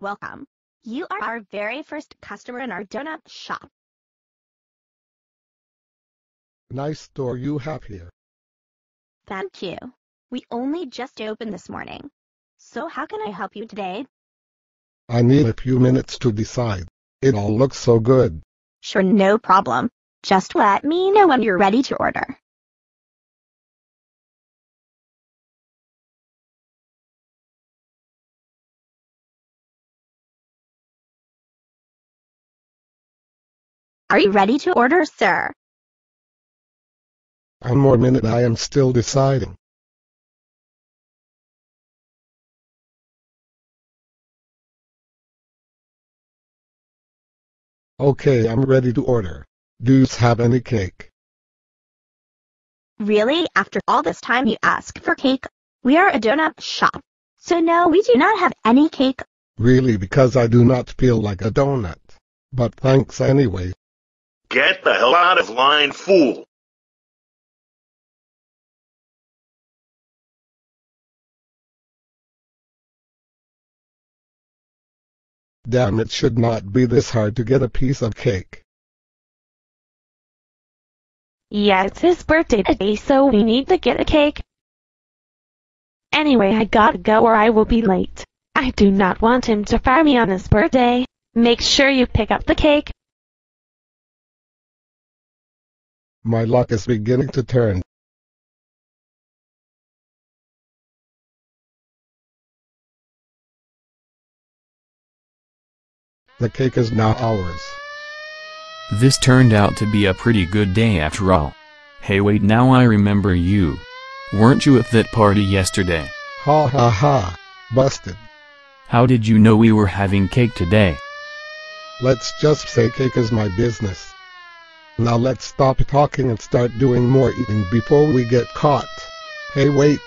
Welcome. You are our very first customer in our donut shop. Nice store you have here. Thank you. We only just opened this morning. So how can I help you today? I need a few minutes to decide. It all looks so good. Sure, no problem. Just let me know when you're ready to order. Are you ready to order, sir? One more minute, I am still deciding. Okay, I'm ready to order. Do you have any cake? Really? After all this time you ask for cake? We are a donut shop, so no, we do not have any cake. Really? Because I do not feel like a donut. But thanks anyway. Get the hell out of line, fool! Damn, it should not be this hard to get a piece of cake. Yeah, it's his birthday today, so we need to get a cake. Anyway, I gotta go or I will be late. I do not want him to fire me on his birthday. Make sure you pick up the cake. My luck is beginning to turn. The cake is now ours. This turned out to be a pretty good day after all. Hey, wait, now I remember you. Weren't you at that party yesterday? Ha ha ha. Busted. How did you know we were having cake today? Let's just say cake is my business. Now let's stop talking and start doing more eating before we get caught. Hey wait,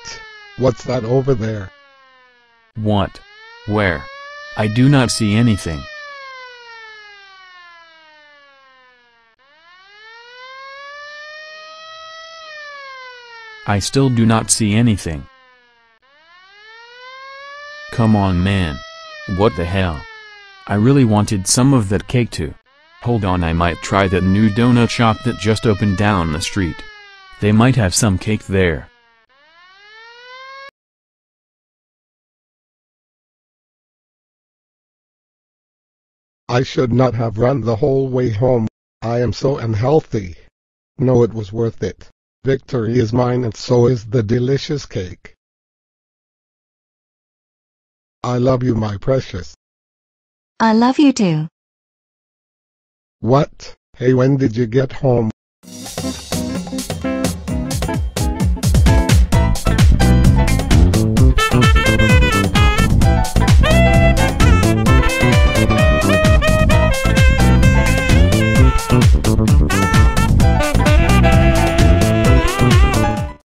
what's that over there? What? Where? I do not see anything. I still do not see anything. Come on man. What the hell? I really wanted some of that cake too. Hold on, I might try that new donut shop that just opened down the street. They might have some cake there. I should not have run the whole way home. I am so unhealthy. No, it was worth it. Victory is mine and so is the delicious cake. I love you, my precious. I love you too. What? Hey, when did you get home?